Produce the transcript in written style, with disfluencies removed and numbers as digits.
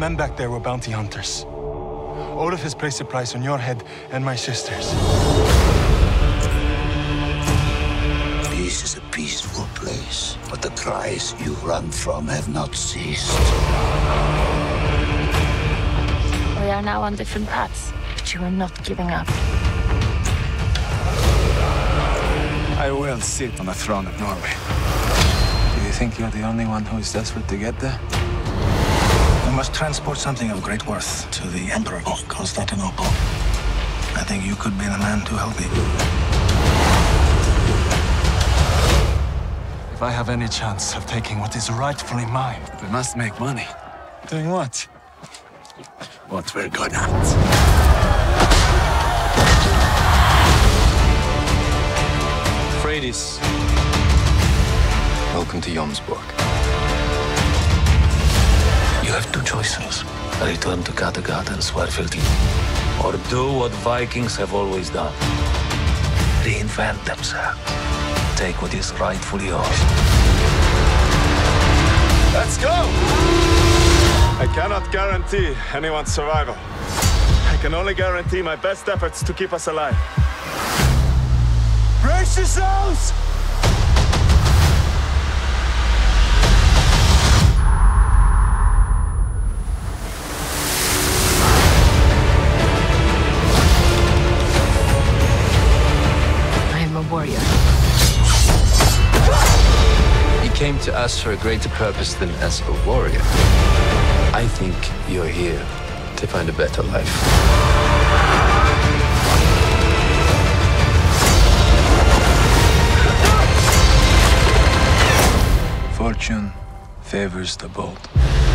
men back there were bounty hunters. Olaf has placed a price on your head and my sister's. This is a peaceful place, but the cries you run from have not ceased. We are now on different paths, but you are not giving up. I will sit on the throne of Norway. Do you think you're the only one who is desperate to get there? We must transport something of great worth to the Emperor of Constantinople. I think you could be the man to help me. If I have any chance of taking what is rightfully mine, we must make money. Doing what? What we're good at. Freydis. Welcome to Jomsburg. You have two choices. Return to Kattegat and Svartfjell, or do what Vikings have always done. Reinvent themselves. Take what is rightfully yours. Let's go! I cannot guarantee anyone's survival. I can only guarantee my best efforts to keep us alive. Brace yourselves! I am a warrior. You came to us for a greater purpose than as a warrior. I think you're here to find a better life. Fortune favors the bold.